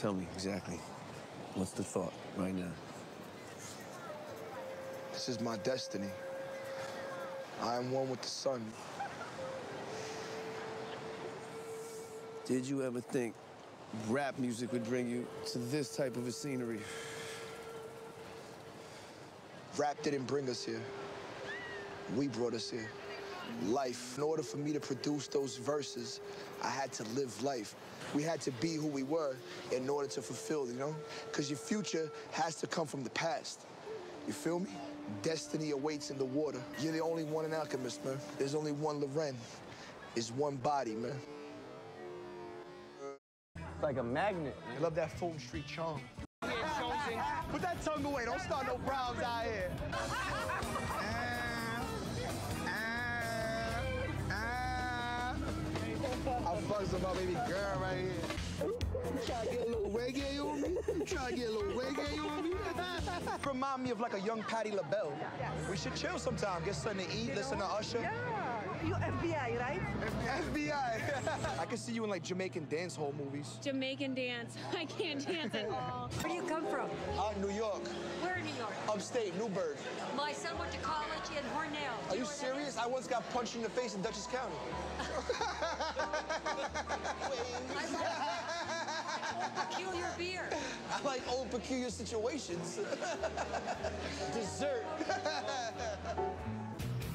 Tell me exactly what's the thought right now. This is my destiny. I am one with the sun. Did you ever think rap music would bring you to this type of a scenery? Rap didn't bring us here. We brought us here. Life. In order for me to produce those verses, I had to live life. We had to be who we were in order to fulfill, you know? Because your future has to come from the past. You feel me? Destiny awaits in the water. You're the only one in Alchemist, man. There's only one Loren. There's one body, man. It's like a magnet, man. I love that Fulton Street charm. Put that tongue away. Don't start no problems out here. I buzzed about baby girl right here. You trying to get a little reggae on me? You trying to get a little reggae on me? Remind me of like a young Patti LaBelle. Yes. We should chill sometime. Get something to eat, you listen to Usher. Yeah. You FBI, right? FBI. I can see you in like Jamaican dance hall movies. Jamaican dance. I can't dance at all. Where do you come from? New York. Where in New York? Upstate, Newburgh. My son went to college in Hornell. Are you serious? I once got punched in the face in Dutchess County. Peculiar beer. I like old peculiar situations. Dessert.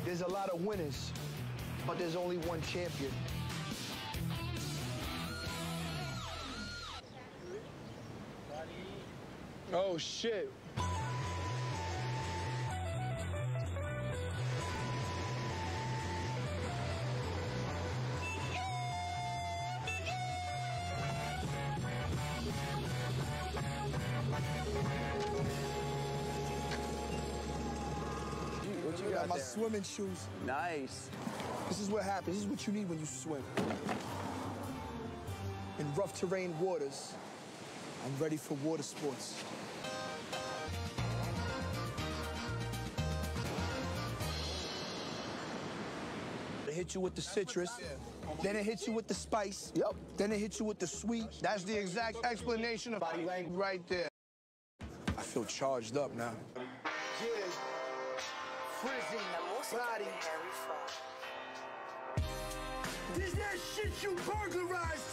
There's a lot of winners, but there's only one champion. Oh, shit. My swimming shoes. Nice. This is what happens. This is what you need when you swim. In rough terrain waters, I'm ready for water sports. They hit you with the citrus. Then it hits you with the spice. Yep. Then it hits you with the sweet. That's the exact explanation of body language right there. I feel charged up now. Body. This that shit you burglarized